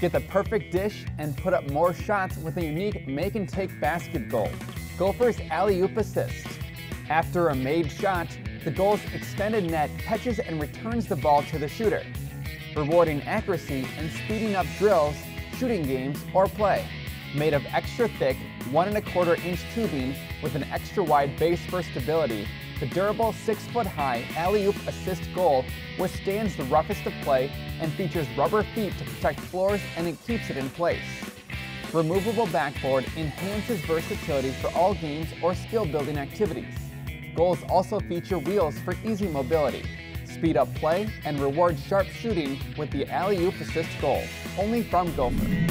Get the perfect dish and put up more shots with a unique make-and-take basket goal, Gopher's Alley-Oop Assist. After a made shot, the goal's extended net catches and returns the ball to the shooter, rewarding accuracy and speeding up drills, shooting games, or play. Made of extra thick 1 1/4-inch tubing with an extra wide base for stability, the durable 6-foot-high Alley-Oop Assist goal withstands the roughest of play and features rubber feet to protect floors, and it keeps it in place. Removable backboard enhances versatility for all games or skill-building activities. Goals also feature wheels for easy mobility, speed up play, and reward sharp shooting with the Alley-Oop Assist goal, only from Gopher.